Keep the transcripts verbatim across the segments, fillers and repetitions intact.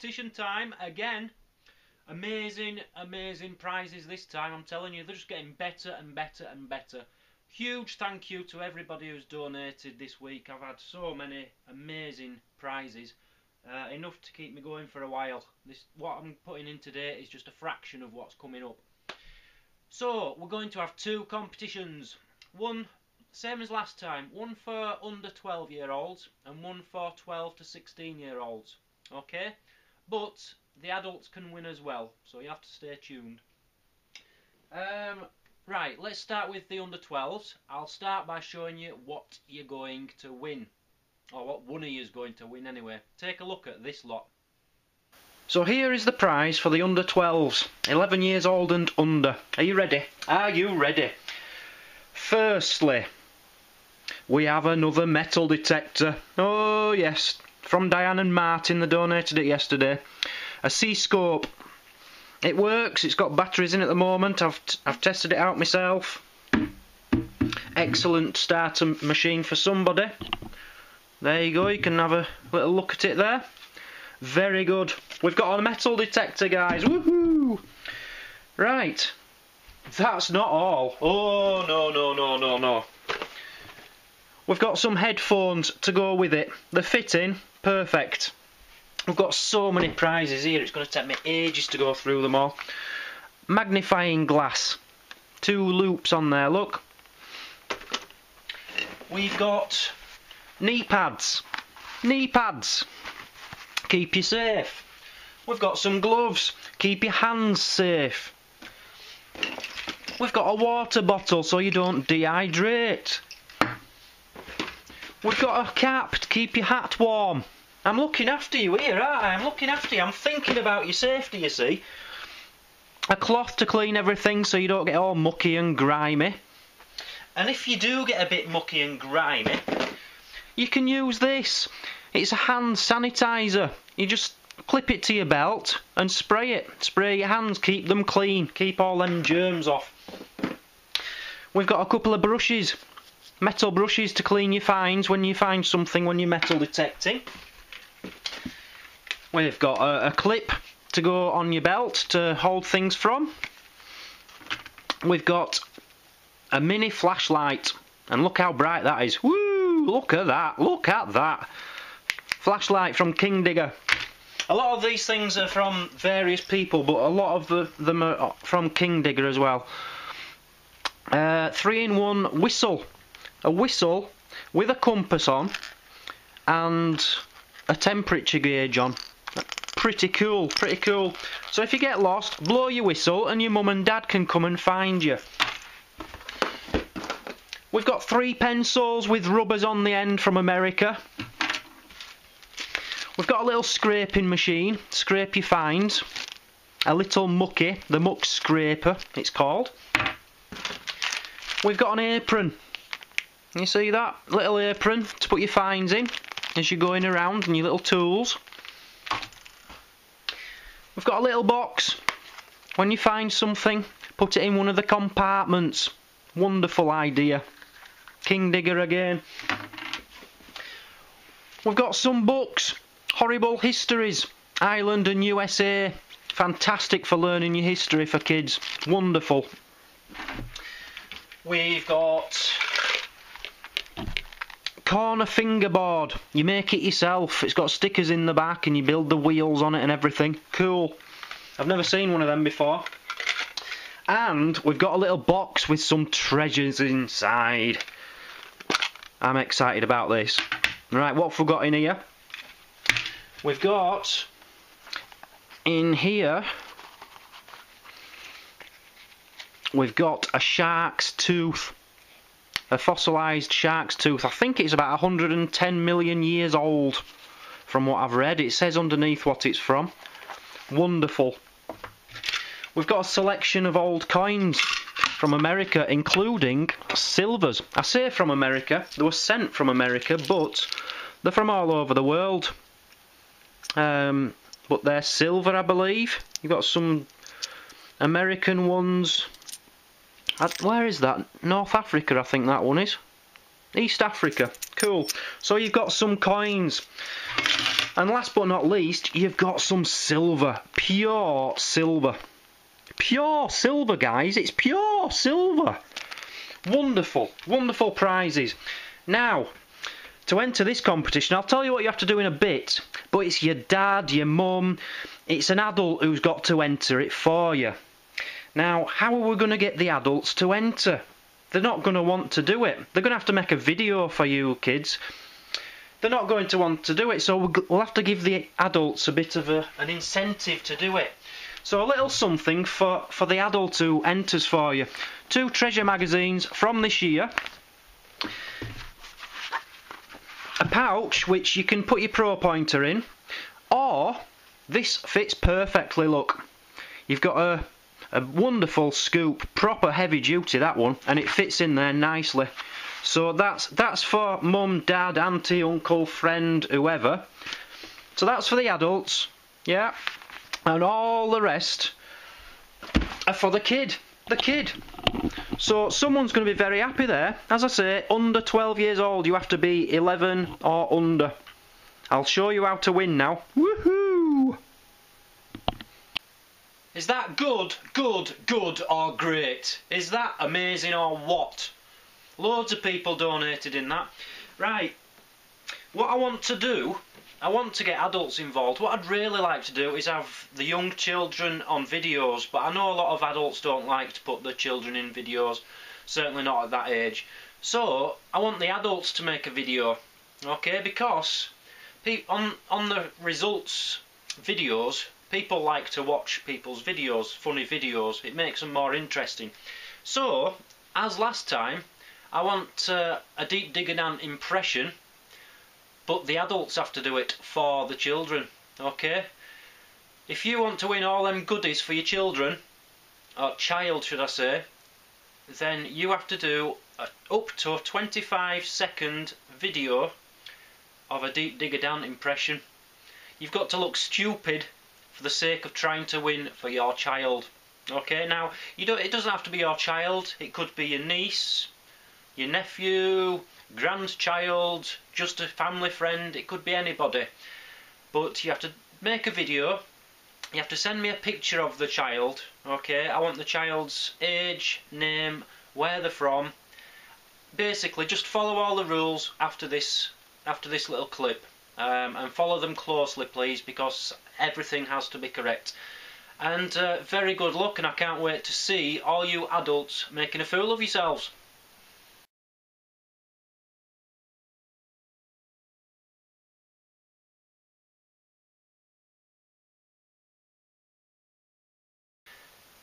competition time again. Amazing, amazing prizes this time. I'm telling you, they're just getting better and better and better. Huge thank you to everybody who's donated this week. I've had so many amazing prizes. Uh, enough to keep me going for a while. This, what I'm putting in today is just a fraction of what's coming up. So we're going to have two competitions. One, same as last time, one for under twelve year olds and one for twelve to sixteen year olds. Okay, but the adults can win as well, so you have to stay tuned. Um, right, let's start with the under twelves. I'll start by showing you what you're going to win, or what one of you is going to win anyway. Take a look at this lot. So here is the prize for the under twelves, eleven years old and under. Are you ready? Are you ready? Firstly, we have another metal detector. Oh yes, from Diane and Martin. They donated it yesterday. A C-scope. It works. It's got batteries in at the moment. I've t I've tested it out myself. Excellent starter machine for somebody. There you go. You can have a little look at it there. Very good. We've got a metal detector, guys. Woohoo! Right. That's not all. Oh no no no no no. We've got some headphones to go with it. They're fitting perfect. We've got so many prizes here, it's going to take me ages to go through them all. Magnifying glass. Two loops on there, look. We've got knee pads. Knee pads. Keep you safe. We've got some gloves. Keep your hands safe. We've got a water bottle so you don't dehydrate. We've got a cap to keep your hat warm. I'm looking after you here, aren't I? I'm looking after you. I'm thinking about your safety, you see. A cloth to clean everything so you don't get all mucky and grimy. And if you do get a bit mucky and grimy, you can use this. It's a hand sanitizer. You just clip it to your belt and spray it. Spray your hands, keep them clean. Keep all them germs off. We've got a couple of brushes. Metal brushes to clean your finds when you find something when you're metal detecting. We've got a, a clip to go on your belt to hold things from. We've got a mini flashlight, and look how bright that is. Woo! Look at that, look at that. Flashlight from King Digger. A lot of these things are from various people, but a lot of the, them are from King Digger as well. Uh, three in one whistle. A whistle with a compass on and a temperature gauge on. Pretty cool, pretty cool. So if you get lost, blow your whistle and your mum and dad can come and find you. We've got three pencils with rubbers on the end from America. We've got a little scraping machine, scrape your finds. A little mucky, the muck scraper it's called. We've got an apron. You see that? Little apron to put your finds in as you're going around, and your little tools. We've got a little box. When you find something, put it in one of the compartments. Wonderful idea. King Digger again. We've got some books. Horrible Histories. Ireland and U S A. Fantastic for learning your history for kids. Wonderful. We've got corner fingerboard. You make it yourself. It's got stickers in the back and you build the wheels on it and everything. Cool. I've never seen one of them before. And we've got a little box with some treasures inside. I'm excited about this. Right, what have we got in here? We've got in here we've got a shark's tooth. A fossilised shark's tooth. I think it's about one hundred ten million years old from what I've read. It says underneath what it's from. Wonderful. We've got a selection of old coins from America, including silvers. I say from America. They were sent from America, but they're from all over the world. Um, but they're silver, I believe. You've got some American ones. Where is that? North Africa, I think that one is. East Africa. Cool. So you've got some coins. And last but not least, you've got some silver. Pure silver. Pure silver, guys. It's pure silver. Wonderful, wonderful prizes. Now, to enter this competition, I'll tell you what you have to do in a bit, but it's your dad, your mum, it's an adult who's got to enter it for you. Now, how are we going to get the adults to enter? They're not going to want to do it. They're going to have to make a video for you kids. They're not going to want to do it, so we'll have to give the adults a bit of a, an incentive to do it. So a little something for, for the adult who enters for you. Two treasure magazines from this year. A pouch which you can put your pro pointer in. Or, this fits perfectly, look. You've got a, a wonderful scoop, proper heavy duty, that one. And it fits in there nicely. So that's, that's for mum, dad, auntie, uncle, friend, whoever. So that's for the adults. Yeah. And all the rest are for the kid, the kid. So someone's going to be very happy there. As I say, under twelve years old, you have to be eleven or under. I'll show you how to win now. Woohoo! Is that good, good, good or great? Is that amazing or what? Loads of people donated in that. Right, what I want to do, I want to get adults involved. What I'd really like to do is have the young children on videos, but I know a lot of adults don't like to put their children in videos, certainly not at that age. So I want the adults to make a video, okay? Because pe on, on the results videos, people like to watch people's videos, funny videos. It makes them more interesting. So, as last time, I want uh, a Deep Digger Dan impression, but the adults have to do it for the children, okay? If you want to win all them goodies for your children, or child should I say, then you have to do a, up to a twenty-five second video of a Deep Digger Dan impression. You've got to look stupid for the sake of trying to win for your child, okay? Now, you don't, it doesn't have to be your child, it could be your niece, your nephew, grandchild, just a family friend, it could be anybody. But you have to make a video, you have to send me a picture of the child, okay? I want the child's age, name, where they're from. Basically, just follow all the rules after this after this little clip, um, and follow them closely, please, because everything has to be correct. And uh, very good luck, and I can't wait to see all you adults making a fool of yourselves.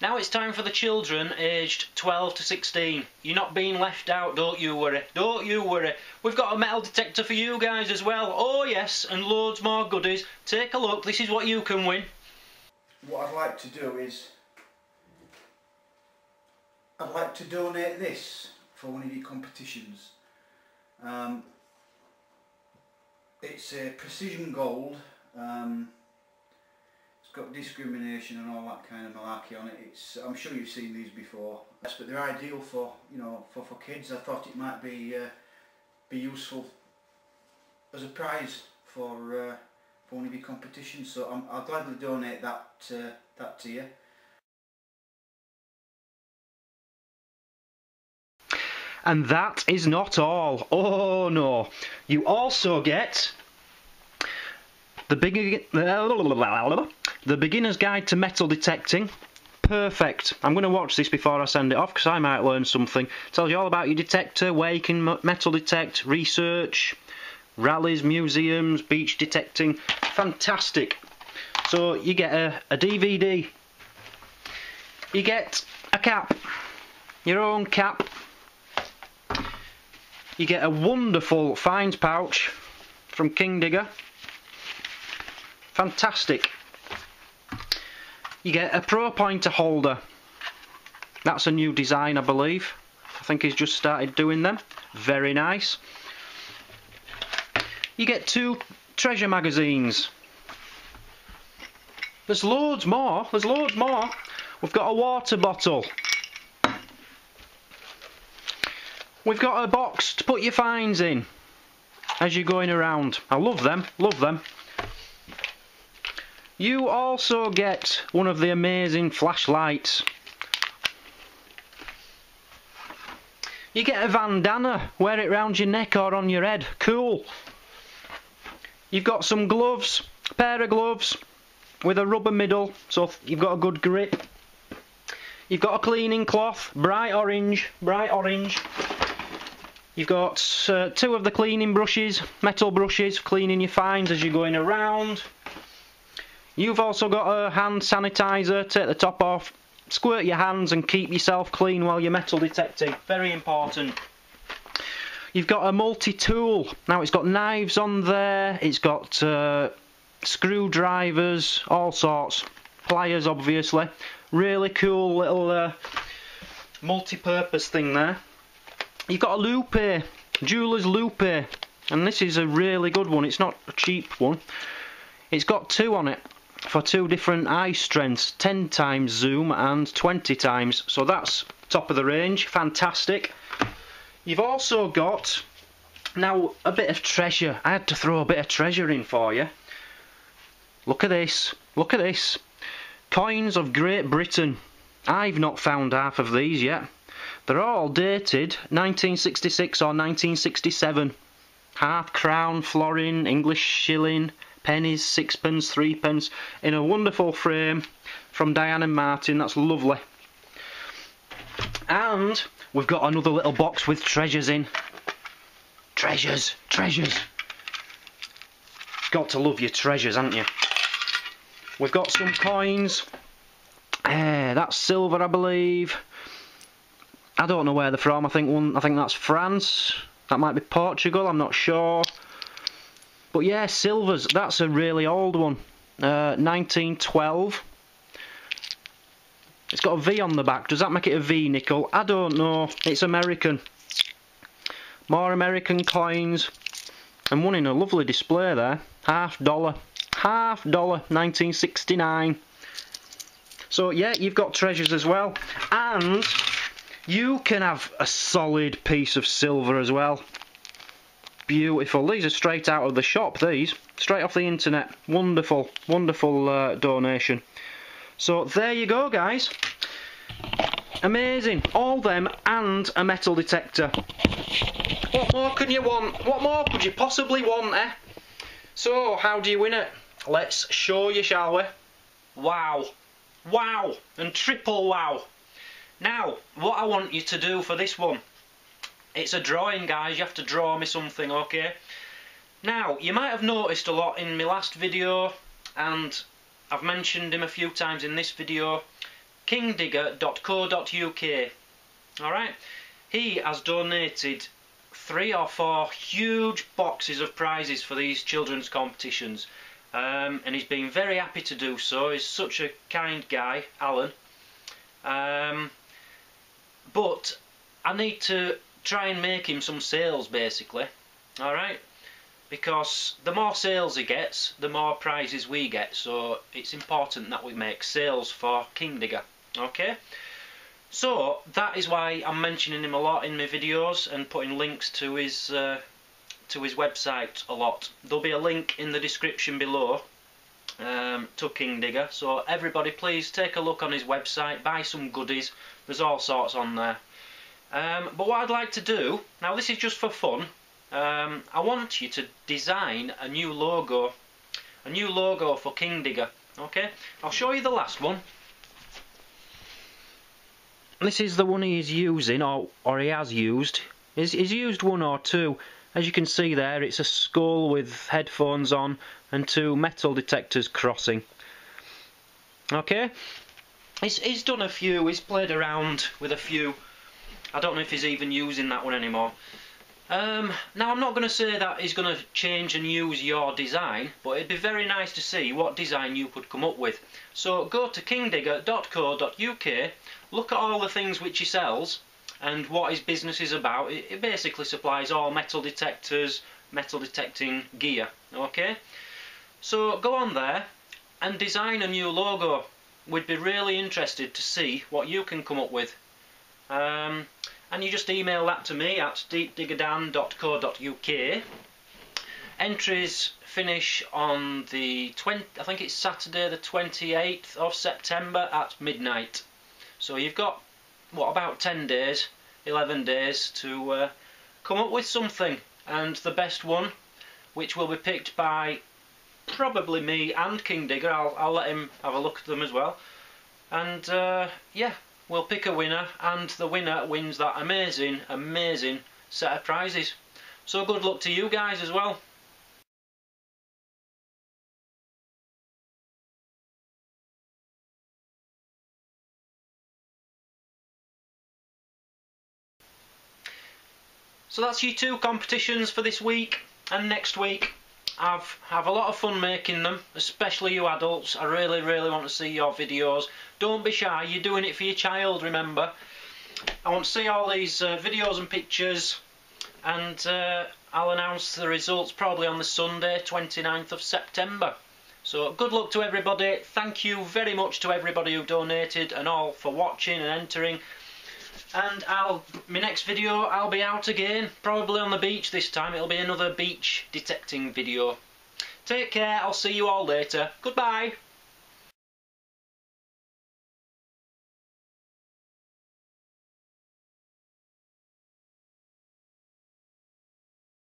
Now it's time for the children aged twelve to sixteen. You're not being left out, don't you worry. Don't you worry. We've got a metal detector for you guys as well. Oh yes, and loads more goodies. Take a look, this is what you can win. What I'd like to do is, I'd like to donate this for one of your competitions. Um, it's a Precision Gold. Um, got discrimination and all that kind of malarkey on it. It's, I'm sure you've seen these before, but they're ideal for, you know, for, for kids. I thought it might be uh, be useful as a prize for, uh, for one of your competitions, so I'm, I'll gladly donate that, uh, that to you. And that is not all. Oh no, you also get the big... The Beginner's Guide to Metal Detecting. Perfect. I'm going to watch this before I send it off because I might learn something. It tells you all about your detector, where you can metal detect, research, rallies, museums, beach detecting. Fantastic. So you get a, a D V D. You get a cap. Your own cap. You get a wonderful finds pouch from King Digger. Fantastic. You get a pro pointer holder. That's a new design, I believe. I think he's just started doing them. Very nice. You get two treasure magazines. There's loads more. There's loads more. We've got a water bottle. We've got a box to put your finds in as you're going around. I love them. Love them. You also get one of the amazing flashlights. You get a bandana, wear it round your neck or on your head, cool. You've got some gloves, a pair of gloves with a rubber middle, so you've got a good grip. You've got a cleaning cloth, bright orange, bright orange. You've got uh, two of the cleaning brushes, metal brushes, cleaning your finds as you're going around. You've also got a hand sanitizer, take the top off, squirt your hands and keep yourself clean while you're metal detecting, very important. You've got a multi-tool, now it's got knives on there, it's got uh, screwdrivers, all sorts, pliers obviously. Really cool little uh, multi-purpose thing there. You've got a loupe, jeweler's loupe, and this is a really good one. It's not a cheap one. It's got two on it for two different eye strengths, ten times zoom and twenty times. So that's top of the range, fantastic. You've also got, now, a bit of treasure. I had to throw a bit of treasure in for you. Look at this, look at this. Coins of Great Britain. I've not found half of these yet. They're all dated nineteen sixty-six or nineteen sixty-seven. Half crown, florin, English shilling, pennies, sixpence, threepence, in a wonderful frame from Diane and Martin. That's lovely. And we've got another little box with treasures in. Treasures, treasures. Got to love your treasures, haven't you? We've got some coins. Uh, that's silver, I believe. I don't know where they're from. I think one. I think that's France. That might be Portugal. I'm not sure. But yeah, silvers. That's a really old one. Uh, nineteen twelve. It's got a V on the back. Does that make it a V nickel? I don't know. It's American. More American coins. And one in a lovely display there. Half dollar. Half dollar. nineteen sixty-nine. So yeah, you've got treasures as well. And you can have a solid piece of silver as well. Beautiful. These are straight out of the shop, these. Straight off the internet. Wonderful, wonderful uh, donation. So there you go, guys. Amazing. All them and a metal detector. What more could you want? What more could you possibly want, eh? So, how do you win it? Let's show you, shall we? Wow. Wow. And triple wow. Now, what I want you to do for this one, it's a drawing, guys. You have to draw me something, okay? Now, you might have noticed a lot in my last video, and I've mentioned him a few times in this video, king digger dot co dot U K. Alright? He has donated three or four huge boxes of prizes for these children's competitions, um, and he's been very happy to do so. He's such a kind guy, Alan. Um, But I need to try and make him some sales, basically, alright? Because the more sales he gets, the more prizes we get, so it's important that we make sales for King Digger, okay? So, that is why I'm mentioning him a lot in my videos and putting links to his, uh, to his website a lot. There'll be a link in the description below. Um, to King Digger, so everybody please take a look on his website, buy some goodies, there's all sorts on there. Um, but what I'd like to do, now this is just for fun, um, I want you to design a new logo, a new logo for King Digger, okay? I'll show you the last one. This is the one he is using, or, or he has used. He's, he's used one or two. As you can see there, it's a skull with headphones on and two metal detectors crossing. Okay? He's, he's done a few, he's played around with a few. I don't know if he's even using that one anymore. Um, now, I'm not going to say that he's going to change and use your design, but it'd be very nice to see what design you could come up with. So, go to king digger dot co dot U K, look at all the things which he sells, and what his business is about. It basically supplies all metal detectors, metal detecting gear, okay? So go on there and design a new logo. We'd be really interested to see what you can come up with. Um, and you just email that to me at deep digger dan dot co dot U K. Entries finish on the twenty. I think it's Saturday, the twenty-eighth of September at midnight. So you've got what, about ten days, eleven days to uh, come up with something, and the best one, which will be picked by probably me and King Digger. I'll I'll let him have a look at them as well, and uh, yeah, we'll pick a winner, and the winner wins that amazing, amazing set of prizes. So good luck to you guys as well. So that's your two competitions for this week and next week. I've have a lot of fun making them, especially you adults. I really, really want to see your videos. Don't be shy, you're doing it for your child, remember. I want to see all these uh, videos and pictures, and uh, I'll announce the results probably on the Sunday, twenty-ninth of September. So good luck to everybody. Thank you very much to everybody who donated and all for watching and entering. And I'll, my next video, I'll be out again, probably on the beach this time. It'll be another beach detecting video. Take care, I'll see you all later. Goodbye.